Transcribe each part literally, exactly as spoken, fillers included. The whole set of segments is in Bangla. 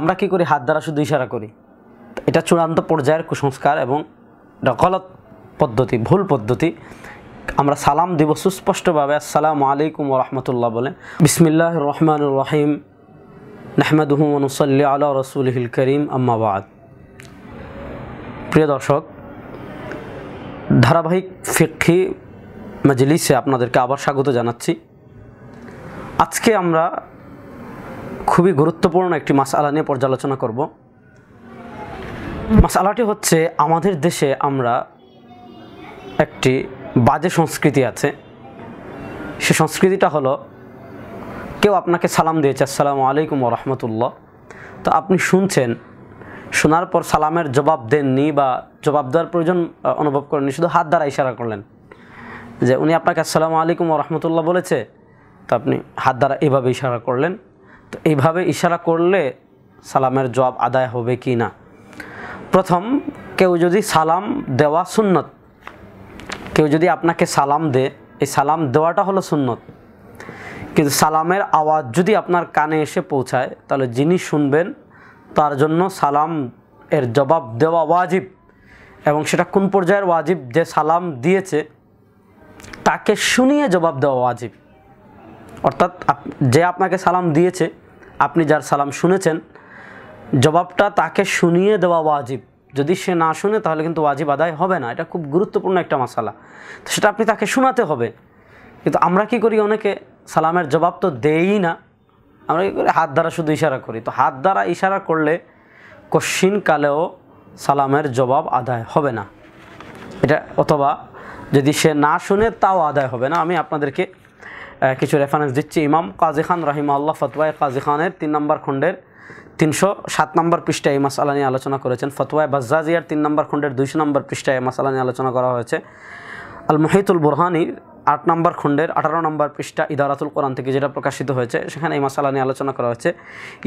আমরা কি করি হাত দ্বারা শুধু ইশারা করি এটা চূড়ান্ত পর্যায়ের কুসংস্কার এবং গলত পদ্ধতি ভুল পদ্ধতি আমরা সালাম দেব সুস্পষ্ট ভাবে আসসালামু আলাইকুম ওয়া রাহমাতুল্লাহ বলে বিসমিল্লাহির রহমানির রহিম নাহমাদুহু ওয়া নুসাল্লি আলা রাসূলিহিল কারীম আম্মা বাদ প্রিয় দর্শক ধারাবাহিক ফিকহি মজলিসে আপনাদেরকে আবার স্বাগত জানাচ্ছি আজকে আমরা খুবই গুরুত্বপূর্ণ একটি মাসআলা নিয়ে পর্যালোচনা করব মাসআলাটি হচ্ছে আমাদের দেশে আমরা একটি বাজে সংস্কৃতি আছে সে সংস্কৃতিটা হলো কেউ আপনাকে সালাম দিয়েছে আসসালামু আলাইকুম ওয়া রাহমাতুল্লাহ তো আপনি শুনছেন শোনার পর সালামের জবাব দেননি বা জবাব দেওয়ার প্রয়োজন অনুভব করেননি শুধু হাত দ্বারা ইশারা করলেন যে উনি আপনাকে আসসালামু আলাইকুম ওয়া রাহমাতুল্লাহ বলেছে তো আপনি হাত দ্বারা এভাবে ইশারা করলেন তো এইভাবে ইশারা করলে সালামের জবাব আদায় হবে কিনা প্রথম কেউ যদি সালাম দেওয়া সুন্নাত কেউ যদি আপনাকে সালাম দেয় এই সালাম দেওয়াটা হলো সুন্নাত কিন্তু সালামের আওয়াজ যদি আপনার কানে এসে পৌঁছায় তাহলে যিনি শুনবেন তার জন্য সালাম এর জবাব দেওয়া ওয়াজিব এবং সেটা কোন পর্যায়ের ওয়াজিব যে সালাম দিয়েছে তাকে শুনিয়ে জবাব দেওয়া ওয়াজিব অর্থাৎ যে আপনাকে সালাম দিয়েছে আপনি যার সালাম শুনেছেন জবাবটা তাকে শুনিয়ে দেওয়া ওয়াজিব যদি সে না শুনে তাহলে কিন্তু ওয়াজিব আদায় হবে না এটা খুব গুরুত্বপূর্ণ একটা মাসালা তো সেটা আপনি তাকে শোনাতে হবে কিন্তু আমরা কি করি অনেকে সালামের জবাব তো দেই না আমরা কি করি হাত দ্বারা শুধু ইশারা করি তো হাত দ্বারা ইশারা করলে কশিন কালেও সালামের জবাব আদায় হবে না এটা অথবা যদি সে না শুনে তাও আদায় হবে না আমি আপনাদেরকে কিছু রেফারেন্স দিচ্ছি ইমাম কাজী খান রাহিমাহুল্লাহ ফতওয়ায়ে কাজী খানের তিন নম্বর খণ্ডের তিনশো সাত নম্বর পৃষ্ঠায় এই মাসআলা নিয়ে আলোচনা করেছেন ফতওয়ায়ে বাজ্জাজিয়ার তিন নম্বর খণ্ডের দুইশো নম্বর পৃষ্ঠায় এই মাসআলা নিয়ে আলোচনা করা হয়েছে আল মুহিতুল বুরহানির আট নম্বর খণ্ডের আঠারো নম্বর পৃষ্ঠা ইদারাতুল কোরআন থেকে যেটা প্রকাশিত হয়েছে সেখানে এই মাসআলা নিয়ে আলোচনা করা হয়েছে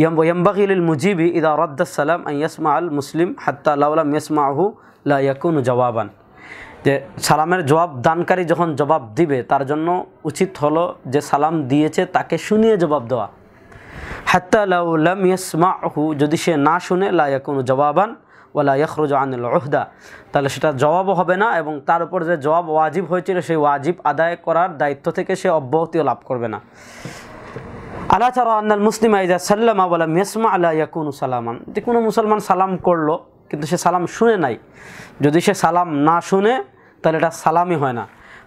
ইয়ামবাগি লিল মুজিবি ইযা রাদ্দা সালাম আন ইয়াসমা আল মুসলিম হাত্তা লাউ লাম ইয়াসমাহু লা ইয়াকুনু জাওয়াবান যে সালামের জবাব দানকারী যখন জবাব দিবে তার জন্য উচিত হলো যে সালাম দিয়েছে তাকে শুনিয়ে জবাব দেওয়া হাত্তা লাউ লাম ইয়াসমাহু যদি সে না শুনে লা ইয়াকুনু জাওয়াবান ওয়া লা ইখরুজু আনিল উহদা তাহলে সেটা জবাবও হবে না এবং তার উপর যে জবাব ওয়াজিব হয়েছিল সেই ওয়াজিব আদায় করার দায়িত্ব থেকে সে অব্যাহতিও লাভ করবে না আলা তারা আনাল মুসলিমা ইযা সাল্লামা ওয়া লাম ইয়াসমা লা ইয়াকুনু সালামান যদি কোনো মুসলমান সালাম করলো কিন্তু সে সালাম শুনে নাই যদি সে সালাম না শুনে তাহলে এটা সালামই হয় না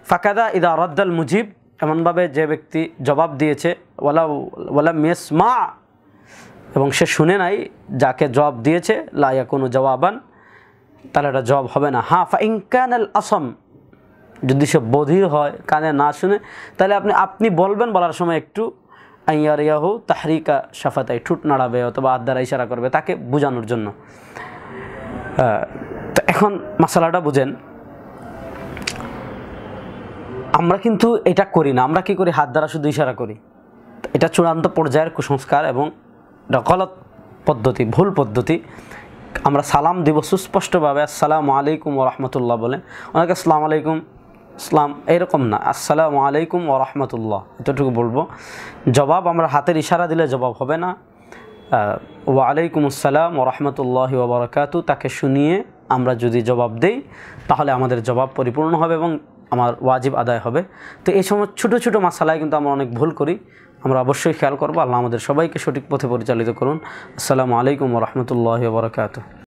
ফাকাদা ইদা রদ্দাল মুজিব এমনভাবে যে ব্যক্তি জবাব দিয়েছে ওয়ালা ওয়ালা মিয়াসমা এবং সে শুনে নাই যাকে জবাব দিয়েছে লা ইয়াকুনু জাওয়াবান তাহলে এটা জবাব হবে না হ্যাঁ ফা ইন কানাল আসম যদি সে বধির হয় কানে না শুনে তাহলে আপনি আপনি বলবেন বলার সময় একটু আইয়ারিয়াহু তাহরিকা শাফাতাই ঠোঁট নাড়াবে অথবা হাত দ্বারা ইশারা করবে তাকে বোঝানোর জন্য তো এখন মাসালাটা বুঝেন আমরা কিন্তু এটা করি না আমরা কি করি হাত দ্বারা শুধু ইশারা করি এটা চূড়ান্ত পর্যায়ের কুসংস্কার এবং গলত পদ্ধতি ভুল পদ্ধতি আমরা সালাম দেব সুস্পষ্টভাবে আসসালামু আলাইকুম ওয়া রাহমাতুল্লাহ বলে অনেকে আসসালামু আলাইকুম সালাম এরকম না আসসালামু আলাইকুম ওয়া রাহমাতুল্লাহ এতটুকু বলবো জবাব আমরা হাতের ইশারা দিলে জবাব হবে না ওয়া আলাইকুম আসসালাম ওয়া রাহমাতুল্লাহি ওয়া বারাকাতু তাকে শুনিয়ে আমরা যদি জবাব দেই তাহলে আমাদের জবাব পরিপূর্ণ হবে এবং আমার ওয়াজিব আদায় হবে তো এই সময় ছোটো ছোটো মাসালায় কিন্তু আমরা অনেক ভুল করি আমরা অবশ্যই খেয়াল করব আল্লাহ আমাদের সবাইকে সঠিক পথে পরিচালিত করুন আসসালামু আলাইকুম ওয়া রাহমাতুল্লাহি ওয়া বারাকাতু